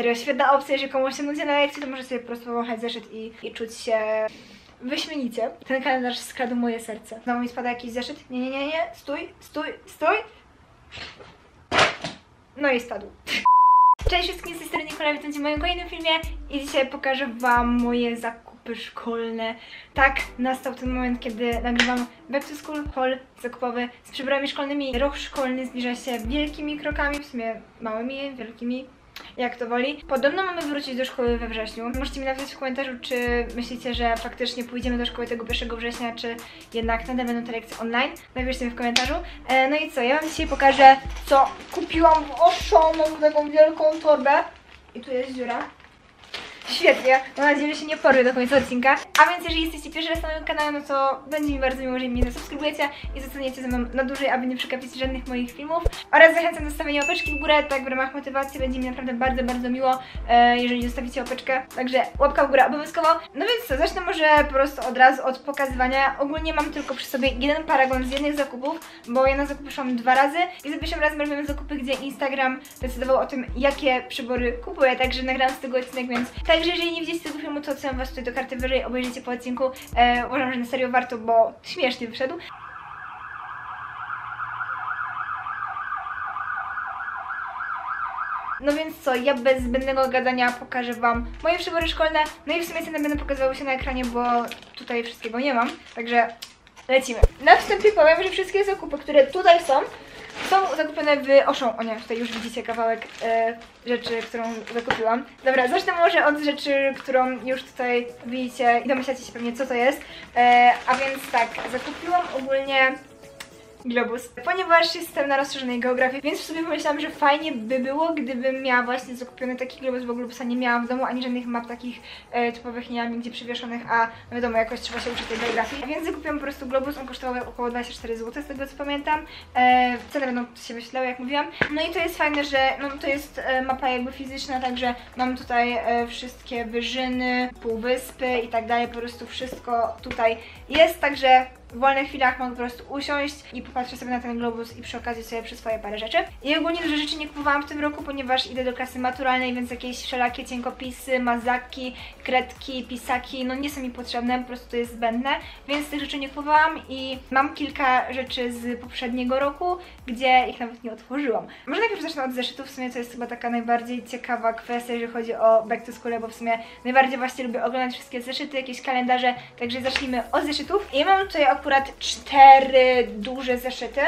Serio, świetna opcja, jeżeli komuś się nudzi na lekcji, to może sobie po prostu powąchać zeszyt i czuć się wyśmienicie. Ten kalendarz skradł moje serce. Znowu mi spada jakiś zeszyt. Nie, stój, stój, stój. No i spadł. Cześć wszystkim, z tej strony Nikola, witam Cię w moim kolejnym filmie i dzisiaj pokażę Wam moje zakupy szkolne. Tak, nastał ten moment, kiedy nagrywam back to school haul zakupowy z przyborami szkolnymi. Rok szkolny zbliża się wielkimi krokami, w sumie małymi, wielkimi, jak to woli. Podobno mamy wrócić do szkoły we wrześniu. Możecie mi napisać w komentarzu, czy myślicie, że faktycznie pójdziemy do szkoły tego 1 września, czy jednak nadal będą te lekcje online. Napiszcie mi w komentarzu. No i co, ja Wam dzisiaj pokażę, co kupiłam w Auchan. Mam taką wielką torbę. I tu jest dziura. Świetnie, mam nadzieję, że się nie porwie do końca odcinka. A więc jeżeli jesteście pierwszy raz na moim kanale, no to będzie mi bardzo miło, jeżeli mnie zasubskrybujecie i zostaniecie ze mną na dłużej, aby nie przegapić żadnych moich filmów. Oraz zachęcam do stawienia łapeczki w górę, tak w ramach motywacji będzie mi naprawdę bardzo, bardzo miło, jeżeli zostawicie łapeczkę. Także łapka w górę obowiązkowo. No więc co, zacznę może po prostu od razu od pokazywania. Ogólnie mam tylko przy sobie jeden paragon z jednych zakupów, bo ja na zakupy szłam 2 razy i za pierwszym razem robiłam zakupy, gdzie Instagram decydował o tym, jakie przybory kupuję, także nagrałam z tego odcinek, więc... Także jeżeli nie widzieliście tego filmu, to odsyłam Was tutaj do karty wyżej, obejrzyjcie po odcinku. Uważam, że na serio warto, bo śmiesznie wyszedł. No więc co, ja bez zbędnego gadania pokażę Wam moje przybory szkolne. No i w sumie ceny będą pokazywały się na ekranie, bo tutaj wszystkiego nie mam. Także lecimy. Na wstępie powiem, że wszystkie zakupy, które tutaj są zakupione w Auchan. O nie, tutaj już widzicie kawałek rzeczy, którą zakupiłam. Dobra, zacznę może od rzeczy, którą już tutaj widzicie i domyślacie się pewnie, co to jest. A więc tak, zakupiłam ogólnie globus, ponieważ jestem na rozszerzonej geografii, więc w sobie pomyślałam, że fajnie by było, gdybym miała właśnie zakupiony taki globus, bo globusa nie miałam w domu, ani żadnych map takich typowych nie miałam nigdzie przywieszonych, a no wiadomo, jakoś trzeba się uczyć tej geografii, więc zakupiłam po prostu globus, on kosztował około 24 zł, z tego co pamiętam, ceny będą się wyświetlały, jak mówiłam. No i to jest fajne, że no, to jest mapa jakby fizyczna, także mam tutaj wszystkie wyżyny, półwyspy i tak dalej, po prostu wszystko tutaj jest, także w wolnych chwilach mogę po prostu usiąść i popatrzę sobie na ten globus i przy okazji sobie przyswoję parę rzeczy. I ogólnie dużo rzeczy nie kupowałam w tym roku, ponieważ idę do klasy maturalnej, więc jakieś wszelakie cienkopisy, mazaki, kredki, pisaki, no nie są mi potrzebne, po prostu to jest zbędne, więc tych rzeczy nie kupowałam i mam kilka rzeczy z poprzedniego roku, gdzie ich nawet nie otworzyłam. Może najpierw zacznę od zeszytów, w sumie to jest chyba taka najbardziej ciekawa kwestia, jeżeli chodzi o back to school, bo w sumie najbardziej właśnie lubię oglądać wszystkie zeszyty, jakieś kalendarze, także zacznijmy od zeszytów. I mam tutaj akurat 4 duże zeszyty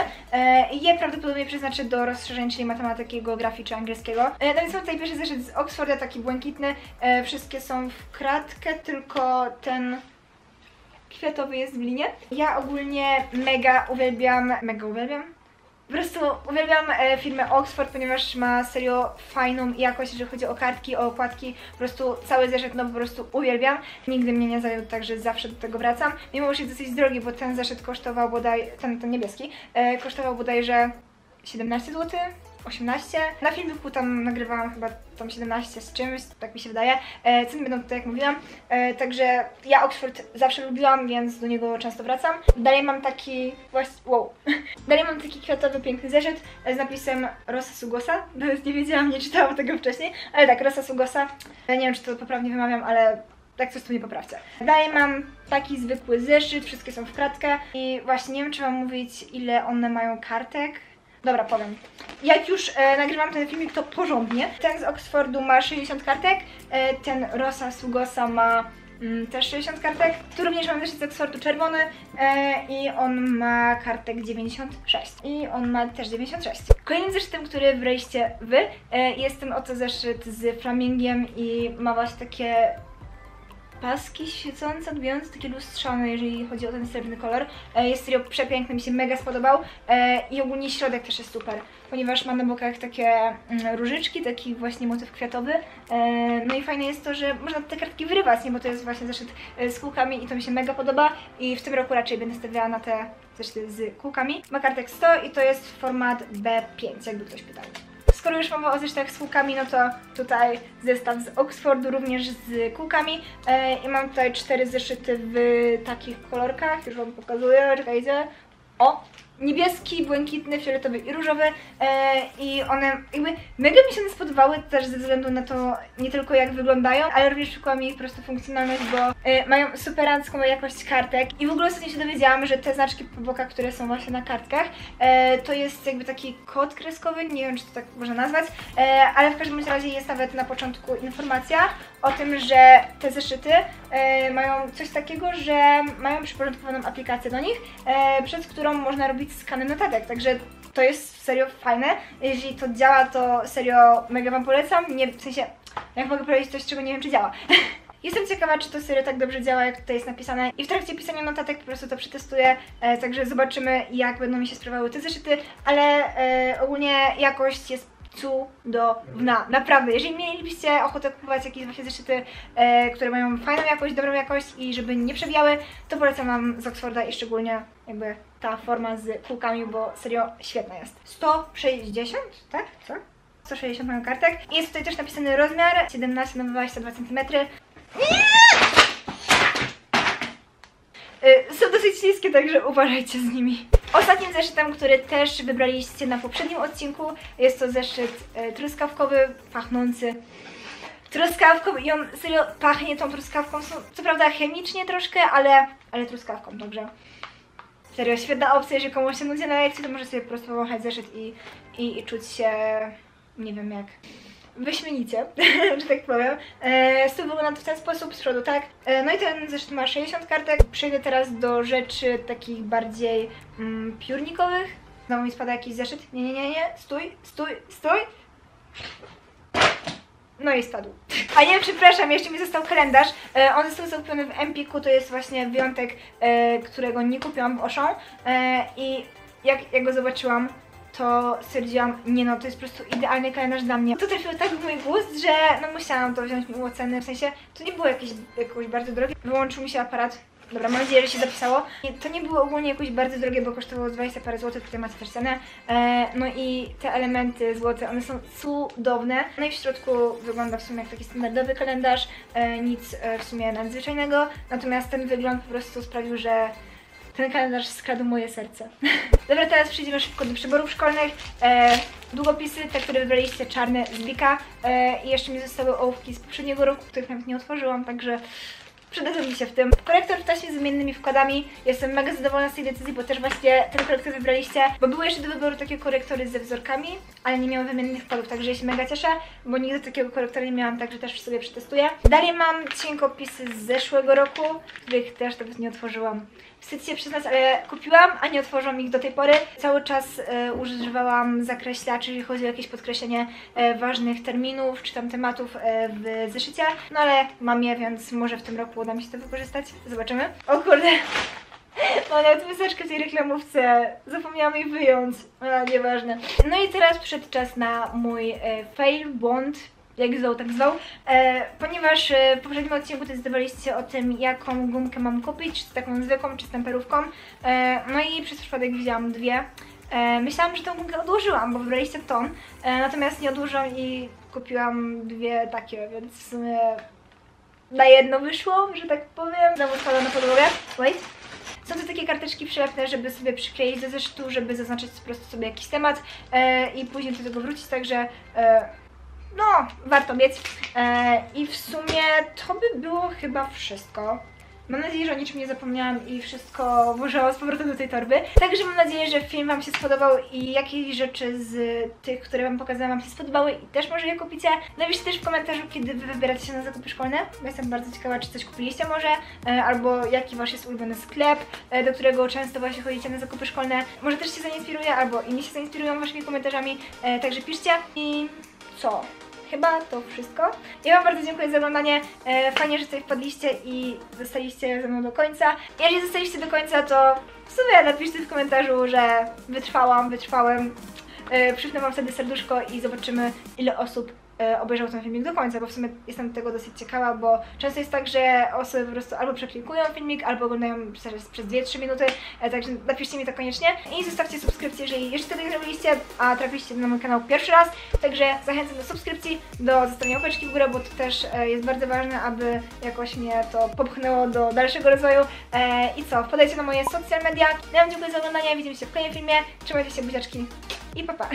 i je prawdopodobnie przeznaczę do rozszerzeń, czyli matematyki, geografii czy angielskiego. No więc mam tutaj pierwszy zeszyt z Oxforda, taki błękitny, wszystkie są w kratkę, tylko ten kwiatowy jest w linie. Ja ogólnie mega uwielbiam? Po prostu uwielbiam firmę Oxford, ponieważ ma serio fajną jakość, jeżeli chodzi o kartki, o okładki. Po prostu cały zeszyt, no po prostu uwielbiam. Nigdy mnie nie zawiódł, także zawsze do tego wracam. Mimo, że jest dosyć drogi, bo ten zeszyt kosztował bodaj, ten niebieski, kosztował bodajże 17 zł. 18. Na filmiku tam nagrywałam chyba tam 17 z czymś, tak mi się wydaje. Ceny będą tutaj, jak mówiłam. Także ja Oxford zawsze lubiłam, więc do niego często wracam. Dalej mam taki właśnie, wow. Dalej mam taki kwiatowy, piękny zeszyt z napisem Rosa Sugosa. Nawet nie wiedziałam, nie czytałam tego wcześniej, ale tak, Rosa Sugosa. Nie wiem, czy to poprawnie wymawiam, ale tak coś tu nie poprawcie. Dalej mam taki zwykły zeszyt, wszystkie są w kratkę i właśnie nie wiem, czy mam mówić, ile one mają kartek. Dobra, powiem. Jak już nagrywam ten filmik, to porządnie. Ten z Oxfordu ma 60 kartek, ten Rosa Sugosa ma też 60 kartek. Tu również mam zeszyt z Oxfordu czerwony i on ma kartek 96. I on ma też 96. Kolejnym zeszytem, który wybraliście Wy, jest ten oto zeszyt z flamingiem i ma właśnie takie paski świecące, odbijające, takie lustrzane, jeżeli chodzi o ten srebrny kolor. Jest serio przepiękny, mi się mega spodobał i ogólnie środek też jest super, ponieważ ma na bokach takie różyczki, taki właśnie motyw kwiatowy. No i fajne jest to, że można te kartki wyrywać, nie? Bo to jest właśnie zeszyt z kółkami i to mi się mega podoba i w tym roku raczej będę stawiała na te zeszyty z kółkami. Ma kartek 100 i to jest format B5, jakby ktoś pytał. Skoro już mowa o zeszytach z kółkami, no to tutaj zestaw z Oxfordu również z kółkami i mam tutaj 4 zeszyty w takich kolorkach, już Wam pokazuję, czekajcie. O, niebieski, błękitny, fioletowy i różowy i one jakby mega mi się one spodobały też ze względu na to nie tylko jak wyglądają, ale również przykuła mi ich prosto funkcjonalność, bo mają superancką jakość kartek i w ogóle ostatnio się dowiedziałam, że te znaczki po bokach, które są właśnie na kartkach, to jest jakby taki kod kreskowy, nie wiem czy to tak można nazwać, ale w każdym razie jest nawet na początku informacja o tym, że te zeszyty mają coś takiego, że mają przyporządkowaną aplikację do nich, przez którą można robić skany notatek, także to jest serio fajne, jeżeli to działa, to serio mega wam polecam, nie, w sensie, jak mogę powiedzieć coś, czego nie wiem czy działa. Jestem ciekawa, czy to serio tak dobrze działa, jak tutaj jest napisane i w trakcie pisania notatek po prostu to przetestuję, także zobaczymy, jak będą mi się sprawowały te zeszyty, ale ogólnie jakość jest cudowna, naprawdę, jeżeli mielibyście ochotę kupować jakieś właśnie zeszyty, które mają fajną jakość, dobrą jakość i żeby nie przebijały, to polecam wam z Oxforda i szczególnie jakby ta forma z kółkami, bo serio świetna jest. 160, tak? Co? 160 mają kartek. Jest tutaj też napisany rozmiar 17 na 22 cm. Są dosyć śliskie, także uważajcie z nimi. Ostatnim zeszytem, który też wybraliście na poprzednim odcinku, jest to zeszyt truskawkowy, pachnący truskawką i on serio pachnie tą truskawką, co prawda chemicznie troszkę, ale truskawką, dobrze. Serio, świetna opcja, jeżeli komuś się nudzi na lekcji, to może sobie po prostu powąchać zeszyt i czuć się, nie wiem jak, wyśmienicie, że tak powiem. Z tyłu wygląda to w ten sposób, z przodu tak. No i ten zeszyt ma 60 kartek. Przejdę teraz do rzeczy takich bardziej piórnikowych. Znowu mi spada jakiś zeszyt. Nie, stój. No i spadł. A nie, przepraszam, jeszcze mi został kalendarz. On został zakupiony w Empiku, to jest właśnie wyjątek, którego nie kupiłam w Auchan. I jak go zobaczyłam, to stwierdziłam, nie no, to jest po prostu idealny kalendarz dla mnie. To trafiło tak w mój gust, że no musiałam to wziąć u oceny, w sensie to nie było jakoś bardzo drogie. Wyłączył mi się aparat, dobra, mam nadzieję, że się zapisało. To nie było ogólnie jakoś bardzo drogie, bo kosztowało 20 parę złotych, tutaj macie też cenę. No i te elementy złote, one są cudowne. No i w środku wygląda w sumie jak taki standardowy kalendarz, nic w sumie nadzwyczajnego. Natomiast ten wygląd po prostu sprawił, że ten kalendarz skradł moje serce. Dobra, teraz przejdziemy szybko do przyborów szkolnych. Długopisy, te, które wybraliście, czarne z Bika. I jeszcze mi zostały ołówki z poprzedniego roku, których nawet nie otworzyłam, także przydadzą mi się w tym. Korektor w taśmie z wymiennymi wkładami. Jestem mega zadowolona z tej decyzji, bo też właśnie ten korektor wybraliście, bo były jeszcze do wyboru takie korektory ze wzorkami, ale nie miały wymiennych wkładów, także ja się mega cieszę, bo nigdy takiego korektora nie miałam, także też sobie przetestuję. Dalej mam cienkopisy z zeszłego roku, których też nawet nie otworzyłam. Wstyd się przyznać, ale kupiłam, a nie otworzyłam ich do tej pory. Cały czas używałam zakreślaczy, jeżeli chodzi o jakieś podkreślenie ważnych terminów czy tam tematów w zeszycie. No ale mam je, więc może w tym roku uda mi się to wykorzystać. Zobaczymy. O kurde, mam nawet miseczkę w tej reklamówce. Zapomniałam jej wyjąć. A, nieważne. No i teraz przyszedł czas na mój fail, błąd. Jak zwał, tak zwał, ponieważ w poprzednim odcinku decydowaliście się o tym, jaką gumkę mam kupić, czy taką zwykłą, czy z temperówką, no i przez przypadek wzięłam dwie. Myślałam, że tą gumkę odłożyłam, bo wybraliście tą, natomiast nie odłożyłam i kupiłam dwie takie, więc w sumie na jedno wyszło, że tak powiem. Znowu spada na podłogę, wait. Są to takie karteczki przylepne, żeby sobie przykleić do zeszytu, żeby zaznaczyć po prostu sobie jakiś temat i później do tego wrócić, także no, warto mieć. I w sumie to by było chyba wszystko. Mam nadzieję, że o niczym nie zapomniałam i wszystko włożyłam z powrotem do tej torby. Także mam nadzieję, że film wam się spodobał i jakieś rzeczy z tych, które wam pokazałam, wam się spodobały i też może je kupicie. Napiszcie też w komentarzu, kiedy wy wybieracie się na zakupy szkolne. Jestem bardzo ciekawa, czy coś kupiliście może, albo jaki wasz jest ulubiony sklep, do którego często właśnie chodzicie na zakupy szkolne. Może też się zainspiruję, albo inni się zainspirują waszymi komentarzami, także piszcie. I co? Chyba to wszystko. Ja wam bardzo dziękuję za oglądanie. Fajnie, że tutaj wpadliście i zostaliście ze mną do końca. Jeżeli zostaliście do końca, to w sumie napiszcie w komentarzu, że wytrwałem. Przypnę wam wtedy serduszko i zobaczymy, ile osób obejrzał ten filmik do końca, bo w sumie jestem tego dosyć ciekawa, bo często jest tak, że osoby po prostu albo przeklikują filmik, albo oglądają przez 2-3 minuty, także napiszcie mi to koniecznie i zostawcie subskrypcję, jeżeli jeszcze tego nie zrobiliście, a trafiliście na mój kanał pierwszy raz, także zachęcam do subskrypcji, do zostawienia łapeczki w górę, bo to też jest bardzo ważne, aby jakoś mnie to popchnęło do dalszego rozwoju. I co, wpadajcie na moje social media, ja wam dziękuję za oglądanie, widzimy się w kolejnym filmie, trzymajcie się buziaczki i pa pa!